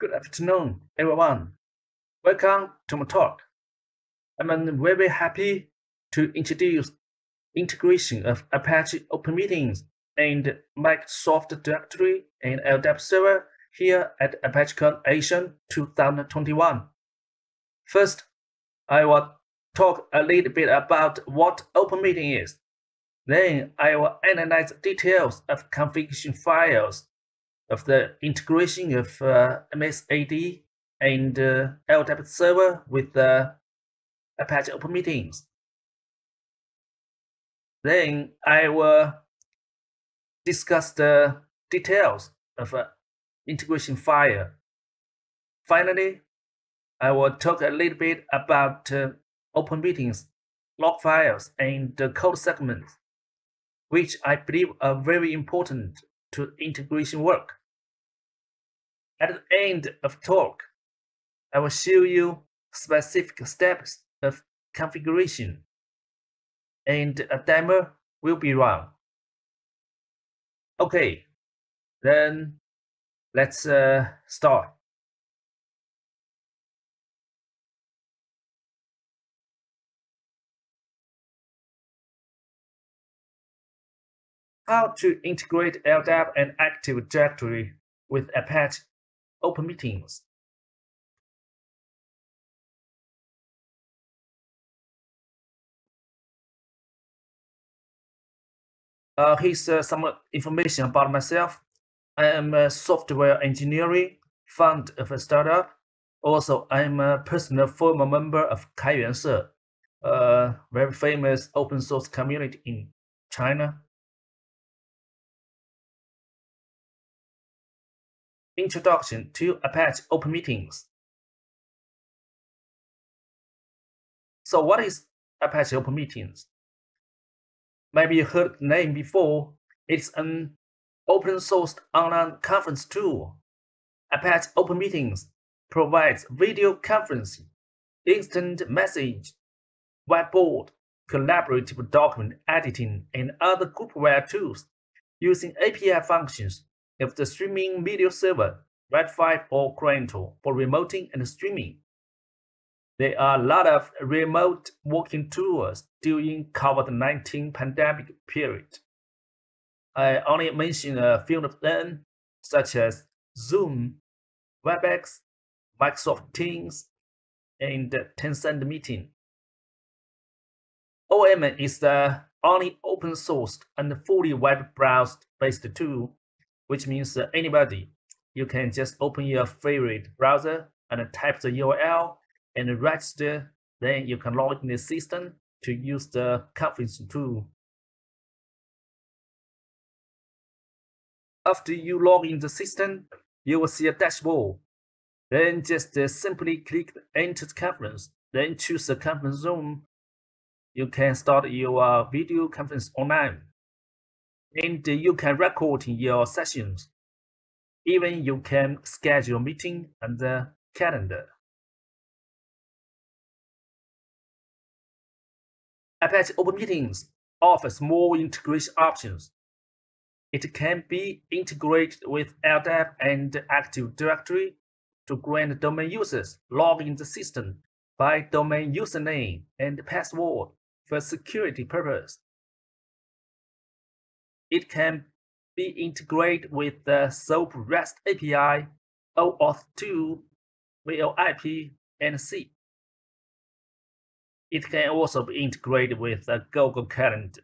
Good afternoon, everyone. Welcome to my talk. I'm very happy to introduce integration of Apache OpenMeetings and Microsoft Directory and LDAP server here at ApacheCon Asia 2021. First, I will talk a little bit about what OpenMeeting is. Then I will analyze details of configuration files of the integration of MSAD and LDAP server with Apache OpenMeetings. Then I will discuss the details of integration file. Finally, I will talk a little bit about OpenMeetings, log files, and code segments, which I believe are very important to integration work. At the end of talk, I will show you specific steps of configuration, and a demo will be run. Okay, then let's start. How to integrate LDAP and Active Directory with Apache OpenMeetings. Here's some information about myself. I am a software engineer, founder of a startup. Also, I am a personal former member of Kaiyuanse, a very famous open source community in China. Introduction to Apache OpenMeetings. So, what is Apache OpenMeetings? Maybe you heard the name before. It's an open source online conference tool. Apache OpenMeetings provides video conferencing, instant message, whiteboard, collaborative document editing, and other groupware tools using API functions of the streaming media server, Red5 or Kurento, for remoting and streaming. There are a lot of remote working tools during COVID-19 pandemic period. I only mention a few of them, such as Zoom, Webex, Microsoft Teams, and Tencent Meeting. OMN is the only open source and fully web browser-based tool, which means anybody. You can just open your favorite browser and type the URL and register, then you can log in the system to use the conference tool. After you log in the system, you will see a dashboard. Then just simply click Enter Conference, then choose the conference zone. You can start your video conference online, and you can record your sessions. Even you can schedule meeting on the calendar. Apache OpenMeetings offers more integration options. It can be integrated with LDAP and Active Directory to grant domain users log in the system by domain username and password for security purposes. It can be integrated with the SOAP REST API, OAuth 2, LDIP, and C. It can also be integrated with the Google Calendar.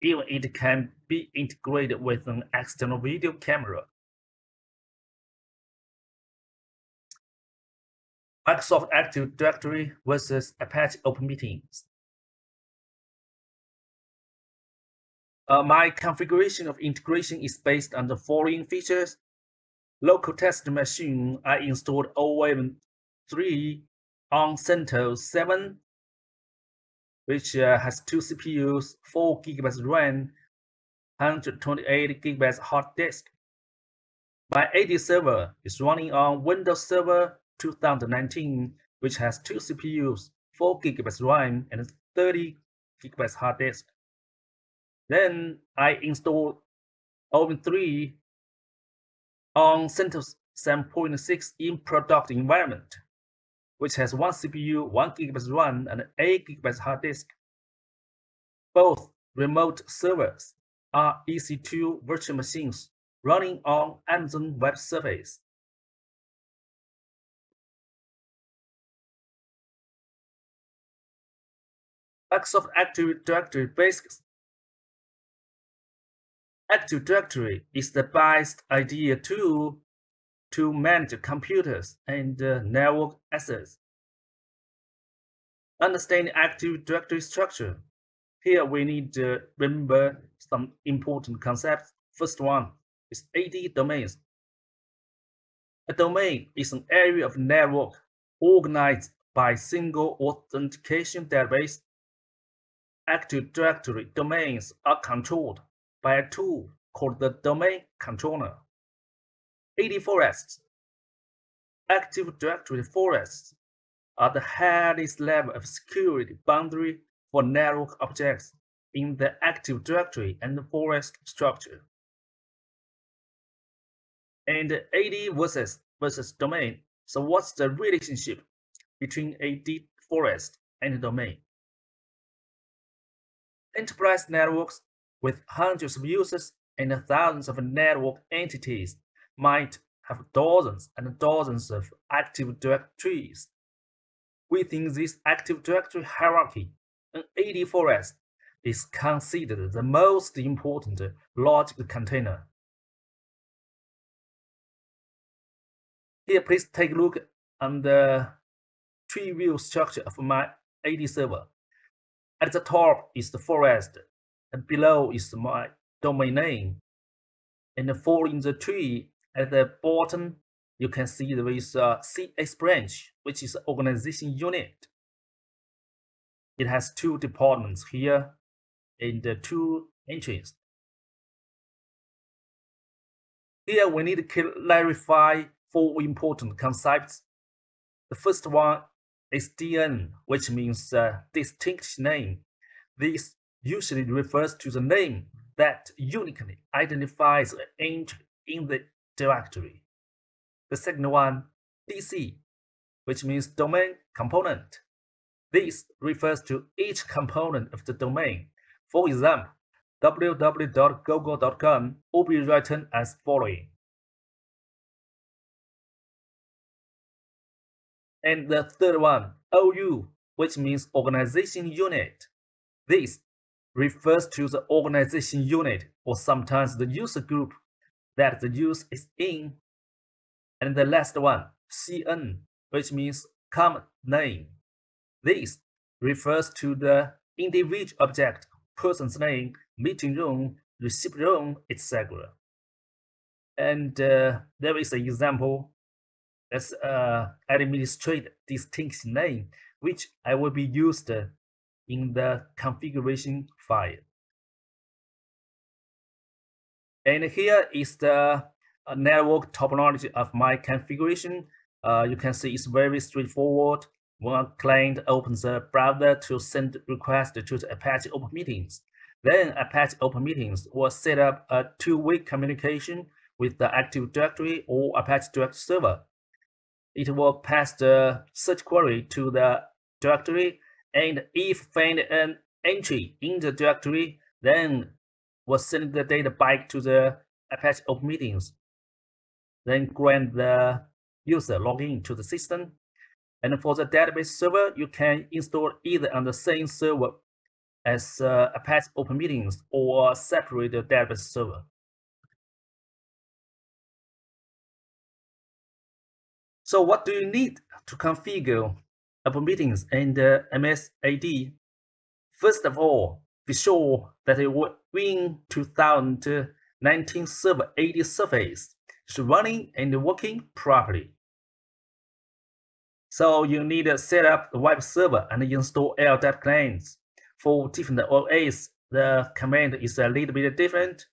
Even it can be integrated with an external video camera. Microsoft Active Directory versus Apache OpenMeetings. My configuration of integration is based on the following features. Local test machine, I installed OpenMeetings 3. On CentOS 7, which has 2 CPUs, 4 GB RAM, 128 GB hard disk. My AD server is running on Windows Server 2019, which has 2 CPUs, 4 GB RAM, and 30 GB hard disk. Then I installed OpenMeetings 3 on CentOS 7.6 in product environment, which has one CPU, 1 GB RAM, and 8 GB hard disk. Both remote servers are EC2 virtual machines running on Amazon Web Service. Microsoft Active Directory Basics. Active Directory is the best idea tool to manage computers and network access. Understanding Active Directory structure. Here we need to remember some important concepts. First one is AD domains. A domain is an area of network organized by single authentication database. Active Directory domains are controlled by a tool called the domain controller. AD forests. Active Directory forests are the highest level of security boundary for network objects in the Active Directory and the forest structure. And AD versus domain. So what's the relationship between AD forest and domain? Enterprise networks with hundreds of users and thousands of network entities might have dozens and dozens of Active Directories. Within this Active Directory hierarchy, an AD forest is considered the most important logic container. Here, please take a look at the tree view structure of my AD server. At the top is the forest, and below is my domain name. And following the tree, at the bottom, you can see there is a CX branch, which is an organization unit. It has two departments here and two entries. Here we need to clarify four important concepts. The first one is DN, which means distinct name. This usually refers to the name that uniquely identifies an entry in the directory. The second one, DC, which means domain component. This refers to each component of the domain. For example, www.google.com will be written as following. And the third one, OU, which means organization unit. This refers to the organization unit or sometimes the user group that the user is in. And the last one, CN, which means common name. This refers to the individual object, person's name, meeting room, receipt room, etc. And there is an example as administrative distinct name, which I will be used in the configuration file. And here is the network topology of my configuration. You can see it's very straightforward. When a client opens the browser to send request to the Apache OpenMeetings, then Apache OpenMeetings will set up a two-way communication with the Active Directory or Apache Directory server. It will pass the search query to the directory, and if find an entry in the directory, then will send the data back to the Apache OpenMeetings, then grant the user login to the system. And for the database server, you can install either on the same server as Apache OpenMeetings or a separate database server. So what do you need to configure OpenMeetings and MS AD? First of all, be sure that a Win 2019 Server AD surface is running and working properly. So you need to set up the web server and install LDAP clients. For different OS, the command is a little bit different.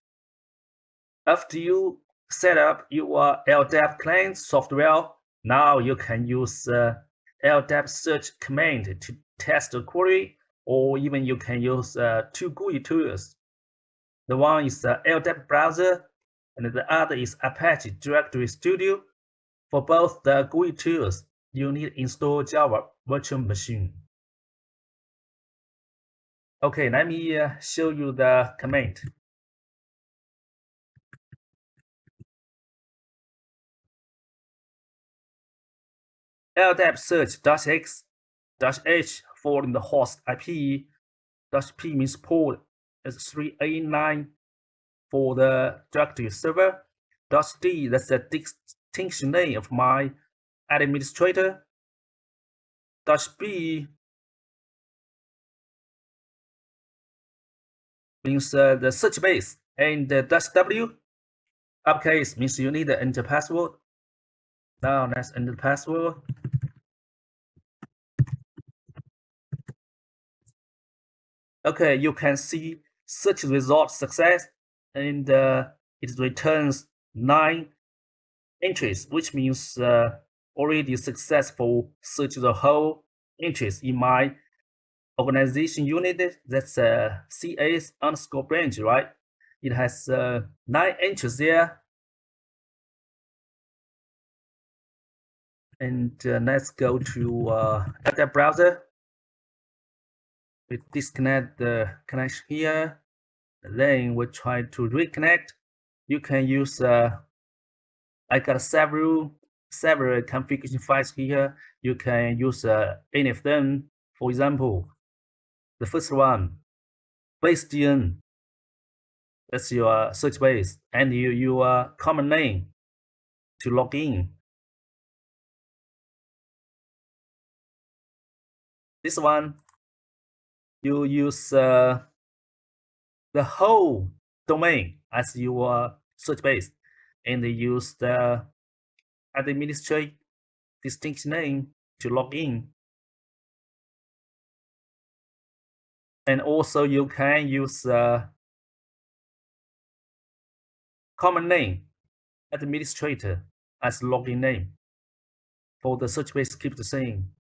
After you set up your LDAP client software, now you can use LDAP search command to test the query, or even you can use two GUI tools. The one is the LDAP browser, and the other is Apache Directory Studio, For both the GUI tools, you need to install Java Virtual Machine. Okay, let me show you the command. LDAP search -x -h following the host IP, -p means port is 389 for the directory server, -d that's the distinction name of my administrator, -b means the search base, and -w uppercase means you need to enter password. Now let's enter password. Okay, you can see search result success, and it returns 9 entries, which means already successful search the whole entries in my organization unit. That's CS underscore branch, right? It has 9 entries there. And let's go to data browser. We disconnect the connection here, then we try to reconnect. You can use I got several configuration files here. You can use any of them. For example, the first one, BaseDN. That's your search base and your common name to log in. This one, you use the whole domain as your search base, and use the administrator distinction name to log in. And also you can use common name administrator as login name for the search base. Keep the same.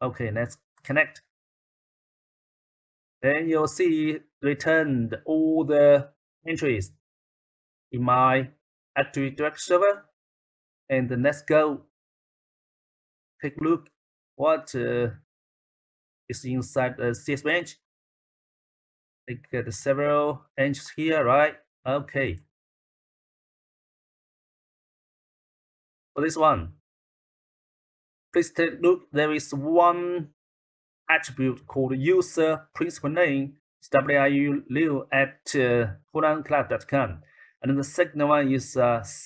Okay, let's connect. Then you'll see returned all the entries in my Active Directory server. And let's go take a look what is inside the CS branch. They get several entries here, right? Okay. For this one, please take a look. There is one attribute called user principal name, wiu@holandcloud.com, and the second one is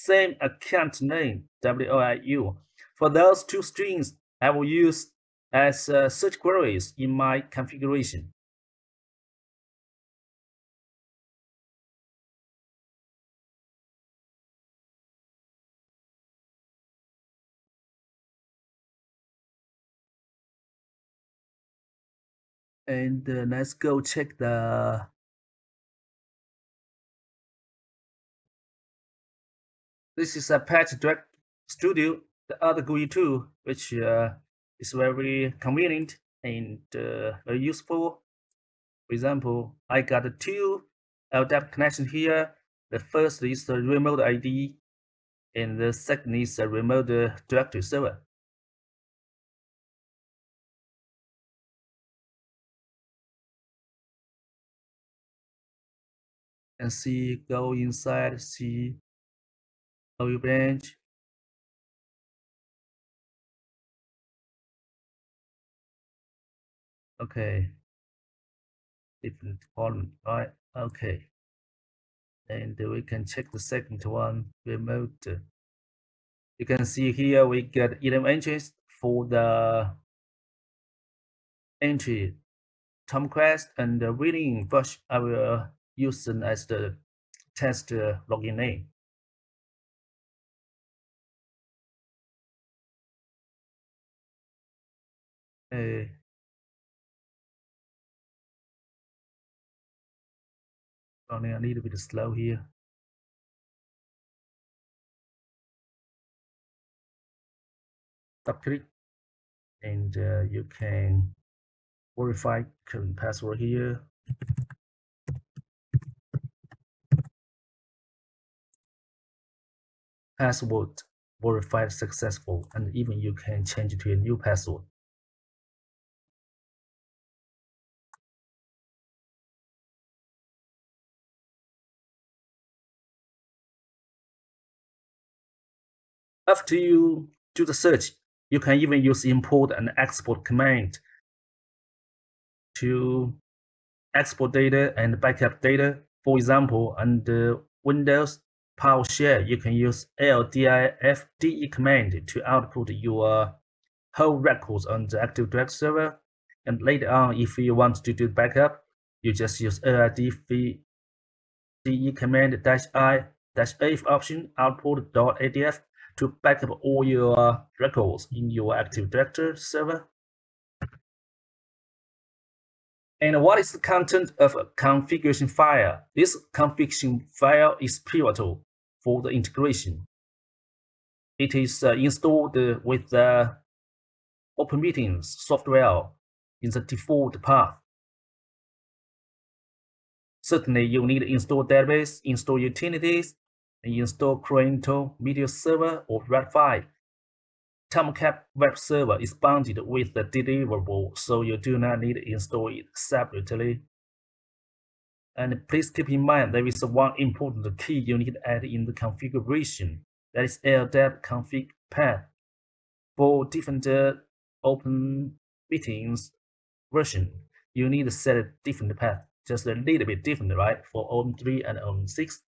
same account name, wiu. For those two strings, I will use as search queries in my configuration. And let's go check the this is Apache Direct Studio, the other GUI tool, which is very convenient and very useful. For example, I got 2 LDAP connections here. The first is the remote ID, and the second is the remote directory server. And see, go inside, see our branch. Okay, different column, right? Okay, and we can check the second one, remote. You can see here we get 11 entries for the entry Tomcat and the winning brush. I will use them as the test login name. Running a little bit slow here. Tap click, and you can verify current password here. Password verified successful, and even you can change it to a new password. After you do the search, you can even use import and export command to export data and backup data. For example, under Windows PowerShell, you can use LDIFDE command to output your whole records on the Active Directory server. And later on, if you want to do backup, you just use LDIFDE command -i-f option output.adf to back up all your records in your Active Directory server. And what is the content of a configuration file? This configuration file is pivotal for the integration. It is installed with the OpenMeetings software in the default path. Certainly, you need to install database, install utilities, and install Kurento media server or Red5. Tomcat web server is bundled with the deliverable, so you do not need to install it separately. And please keep in mind there is one important key you need to add in the configuration, that is LDAP config path. For different OpenMeetings version, you need to set a different path, just a little bit different, right? For OM3 and OM6.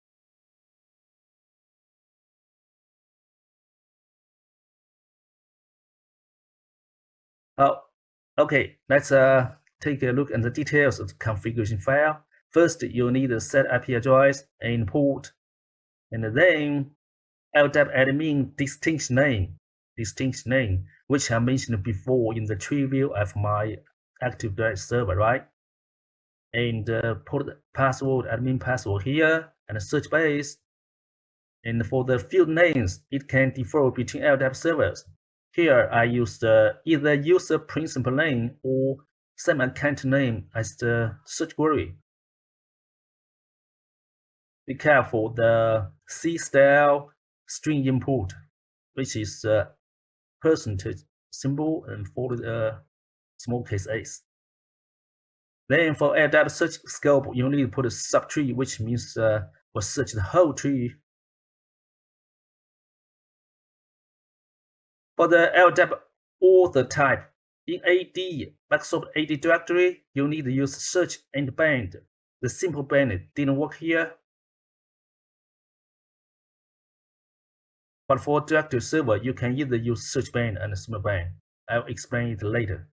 Okay, let's take a look at the details of the configuration file. First, you need a set IP address and port, and then LDAP admin distinction name, which I mentioned before in the tree view of my Active Directory server, right? And put password, admin password here, and search base. And for the field names, it can differ between LDAP servers. Here I used either user principal name or same account name as the search query. Be careful the C style string import, which is percentage symbol and for the small case a's. Then for LDAP search scope, you need to put a subtree, which means we'll search the whole tree. For the LDAP author type, in AD, Microsoft AD Directory, you need to use search and bind. The simple bind didn't work here. But for directory server, you can either use search bind and simple bind. I'll explain it later.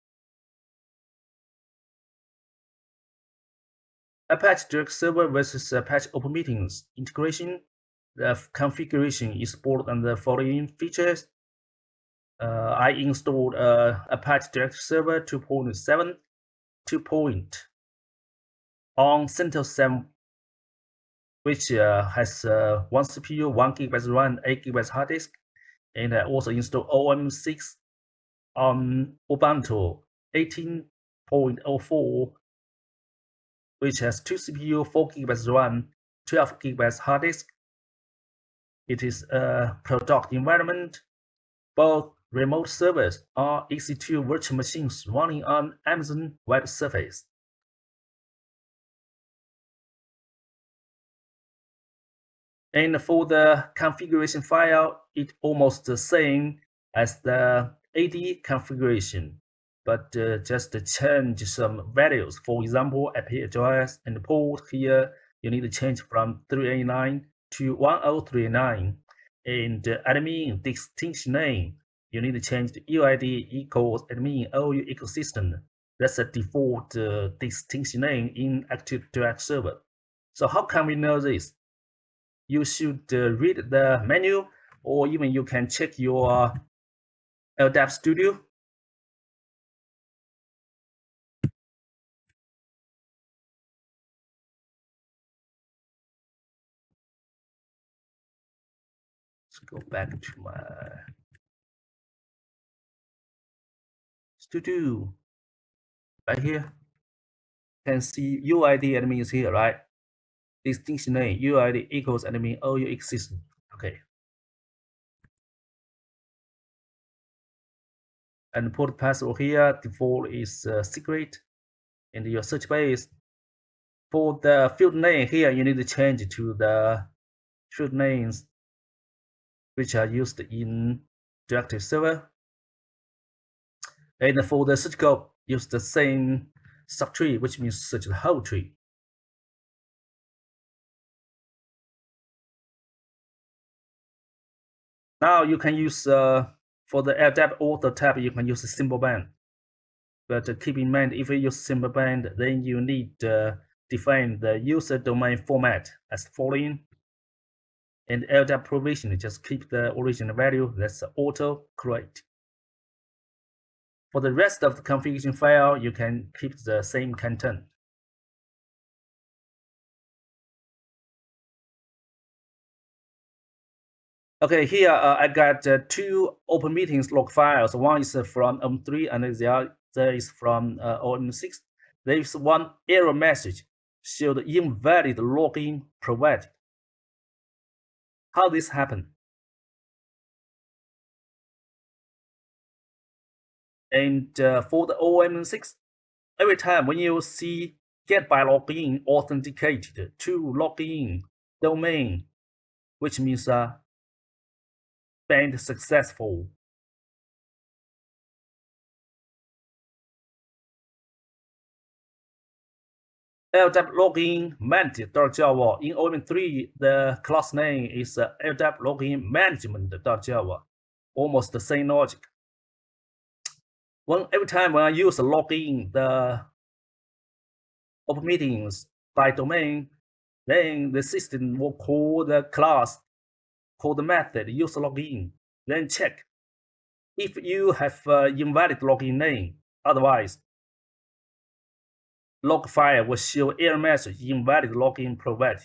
Apache Directory Server versus Apache OpenMeetings integration. The configuration is based on the following features. I installed Apache Directory Server 2.7 on CentOS 7, which has one CPU, 1 GB RAM, 8 GB hard disk, and I also installed OM6 on Ubuntu 18.04, which has 2 CPU, 4 GB RAM, 12 GB hard disk. It is a product environment. Both remote servers are EC2 virtual machines running on Amazon Web Service. And for the configuration file, it's almost the same as the AD configuration, but just to change some values. For example, IP address and port here, you need to change from 389 to 1039. And admin distinction name, you need to change the UID equals admin OU ecosystem. That's a default distinction name in Active Directory Server. So how can we know this? You should read the menu, or even you can check your LDAP Studio. Go back to my studio right here. You can see UID admin is here, right? Distinction name UID equals admin OU exists. Okay. And port path over here, default is secret. And your search bar is for the field name here, you need to change to the field names which are used in directory server. And for the search scope, use the same subtree, which means search the whole tree. Now you can use for the LDAP author tab, you can use the symbol band. But keep in mind, if you use symbol band, then you need to define the user domain format as following. And LDAP provision, just keep the original value, that's auto correct. For the rest of the configuration file, you can keep the same content. Okay, here I got two open meetings log files. One is from OM3 and the other is from OM6. There is one error message showed invalid login provided. How this happened? And for the OM6, every time when you see get by login authenticated to login domain, which means banned successful. LDAP login managed.java. In OM3, the class name is LDAP login management.java. Almost the same logic. Every time when I use login, the open meetings by domain, then the system will call the class, call the method use login, then check if you have invalid login name. Otherwise, log file will show error message invalid login provided.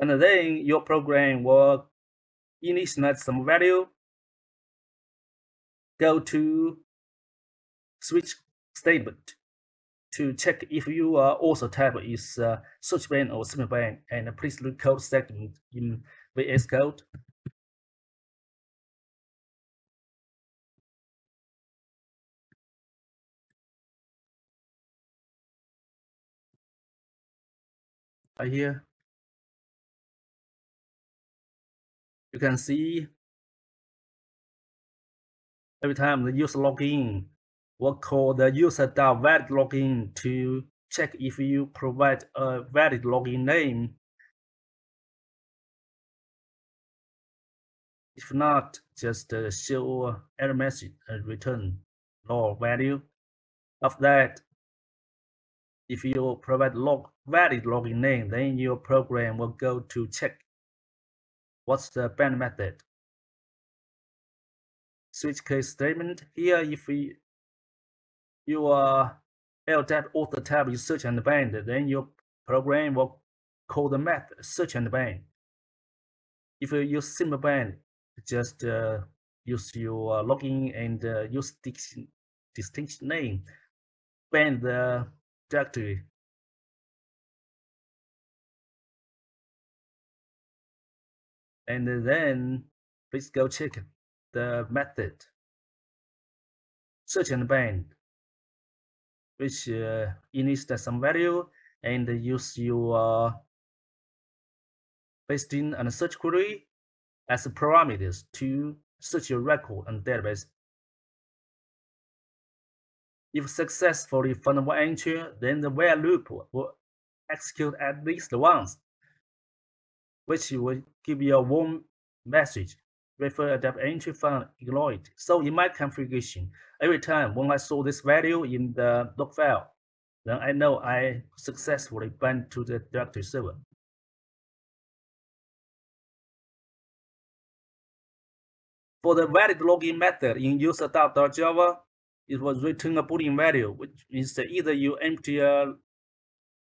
And then your program will initialize some value, go to switch statement to check if you also type is search band or symbol band, and please look code segment in VS Code. Here you can see every time the user login, we'll call the user.valid login to check if you provide a valid login name. If not, just show error message and return no value. After that, if you provide valid login name, then your program will go to check what's the banned method. Switch case statement here. If your LDAP author tab is search and bind, then your program will call the method search and bind. If you use symbol bind, just use your login and use distinction name, bind the directory. And then please go check the method search and bind, which initialize some value, and use your paste in and search query as parameters to search your record and database. If successfully found one entry, then the where loop will execute at least once, which will give you a warning message. Refer adapt entry found ignored. So in my configuration, every time when I saw this value in the log file, then I know I successfully bind to the directory server. For the valid login method in user.java, it was return a boolean value, which means either you empty a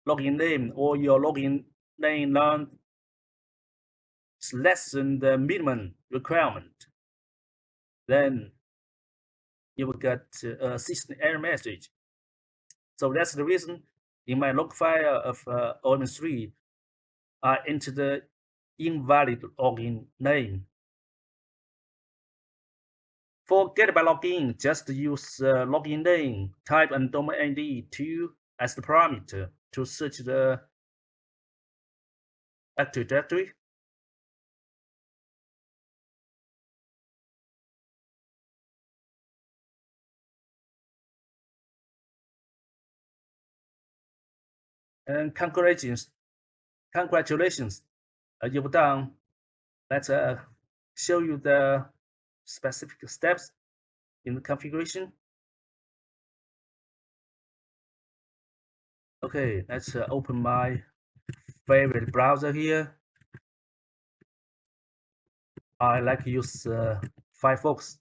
login name or your login name non less than the minimum requirement, then you will get a system error message. So that's the reason in my log file of OM3, I entered invalid login name. Forget by login, just use the login name, type and domain ID 2 as the parameter to search the Active Directory. And congratulations, you've done. Let's show you the specific steps in the configuration. Okay, let's open my favorite browser here. I like to use Firefox.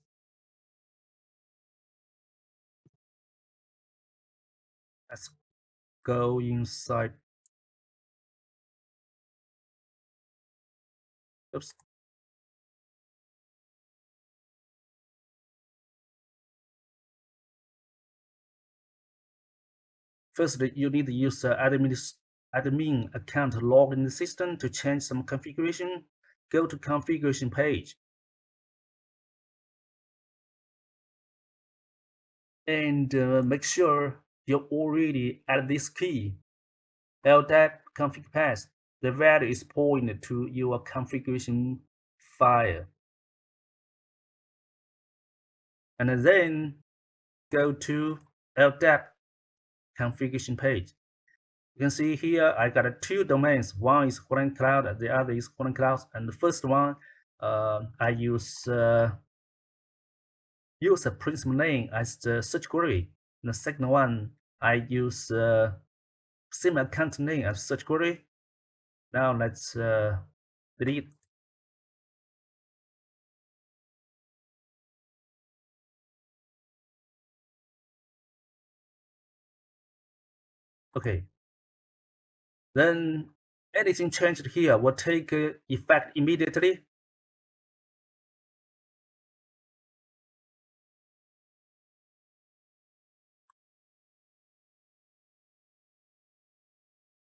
Let's go inside. Oops. First, you need to use the admin account login system to change some configuration. Go to configuration page. And make sure you already add this key, LDAP config path. The value is pointed to your configuration file. And then go to LDAP configuration page. You can see here I got two domains. One is Kurento Cloud and the other is Kurento Cloud. And the first one I use a principal name as the search query. The second one I use same account name as search query. Now let's delete. Okay, then anything changed here will take effect immediately.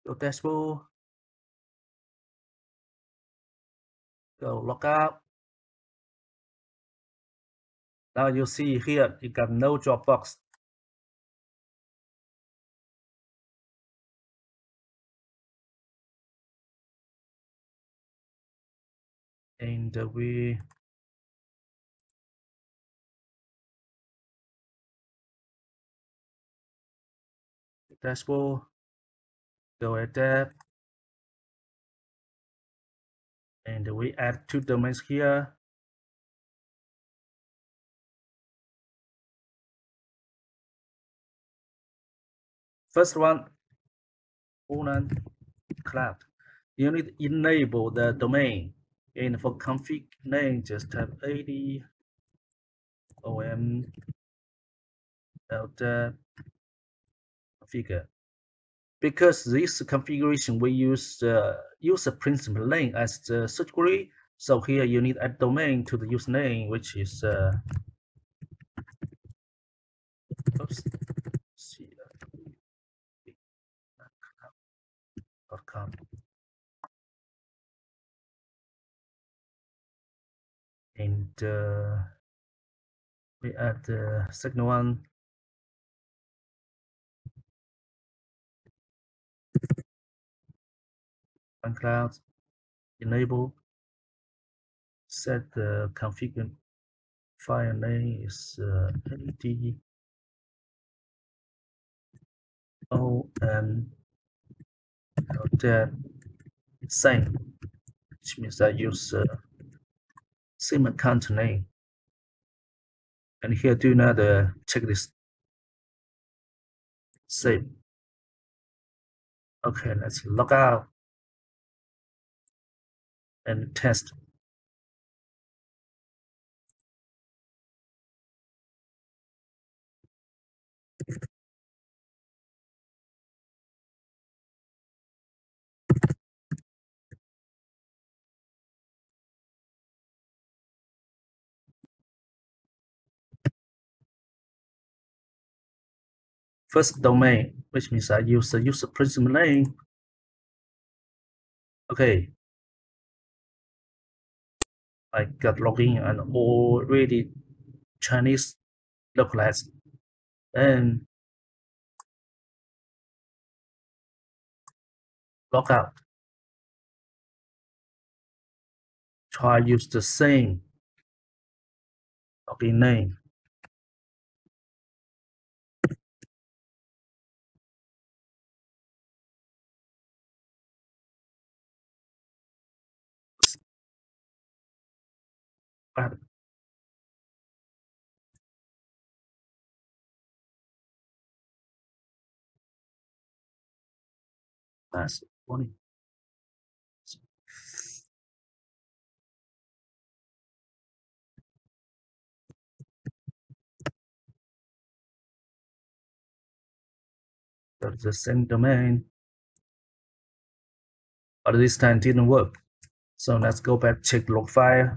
Go dashboard, go logout. Now you see here you got no Dropbox. And we dashboard, go adapt, and we add two domains here. First one, Kurento Cloud. You need to enable the domain. And for config name, just type AD OM configure. Because this configuration we use user principal name as the search query, so here you need a domain to the username, which is .com. And we add the second one, cloud, enable, set the config file name is LDOM, which means I use same account name. And here do another checklist. Save. Okay, let's log out and test. First domain, which means I use the user principal name. Okay, I got login and already Chinese localized. Then log out. Try use the same login name. That's funny. That's the same domain, but this time didn't work. So let's go back, check log file.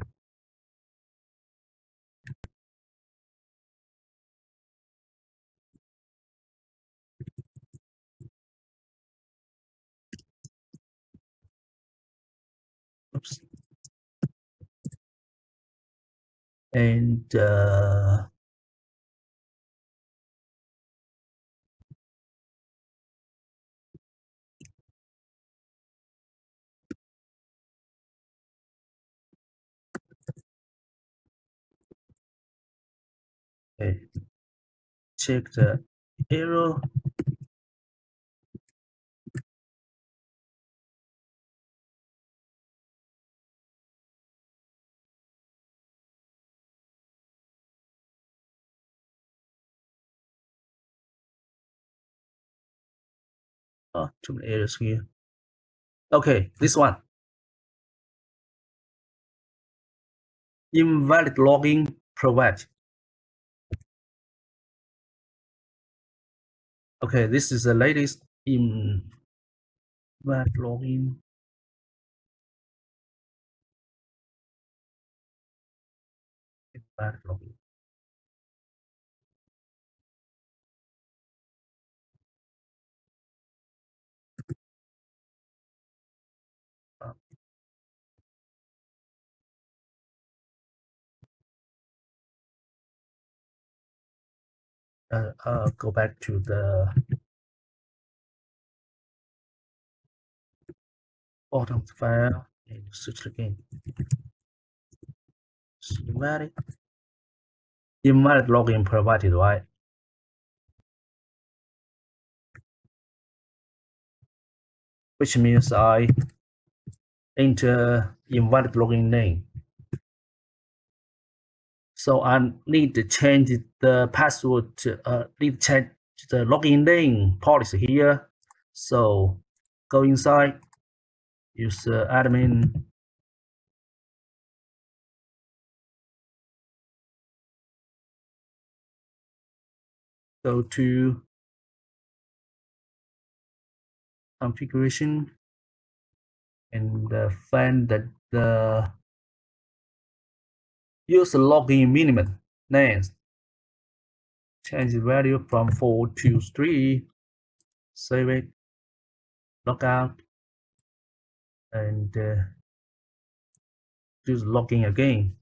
And okay. Check the error. Oh, too many errors here. Okay, this one. Invalid login provided. Okay, this is the latest invalid login. Invalid login. Go back to the bottom of the file and switch again. Schematic. Invalid login provided, right? Which means I enter invalid login name. So I need to change the password, need to change the login name policy here. So go inside, use admin. Go to configuration and find that the use login minimum names. Change the value from 4 to 3. Save it. Log out and do login again.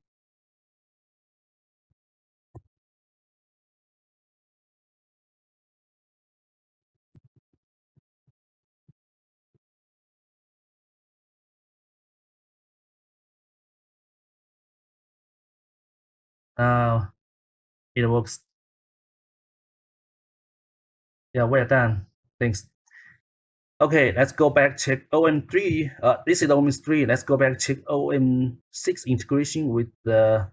Now it works. Yeah, well done. Thanks. Okay, let's go back, check OM3. This is OM3. Let's go back, check OM6 integration with the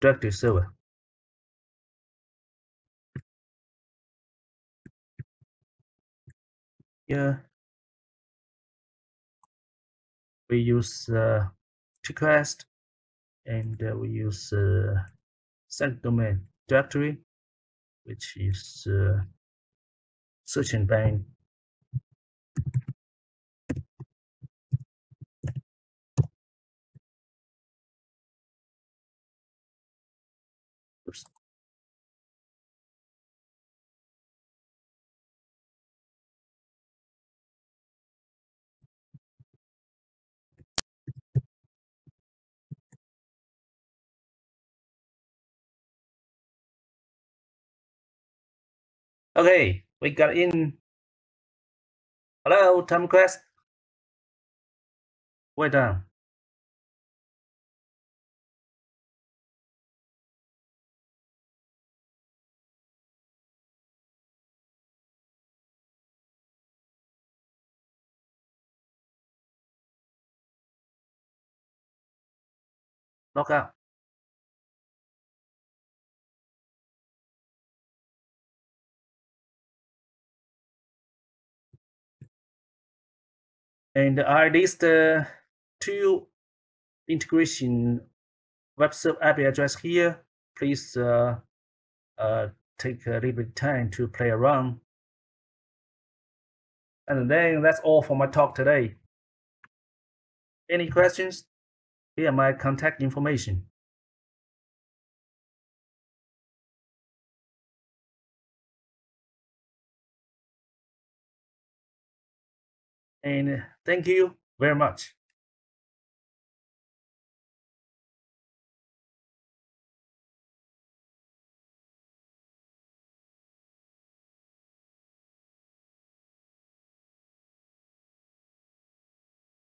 directory server. Yeah. We use request. And we use send domain directory, which is search and bind. Oops. Okay, we got in. Hello, Tomcat. Well done. Log out. And I list two integration web server IP address here. Please take a little bit of time to play around. And then that's all for my talk today. Any questions? Here are my contact information. And thank you very much.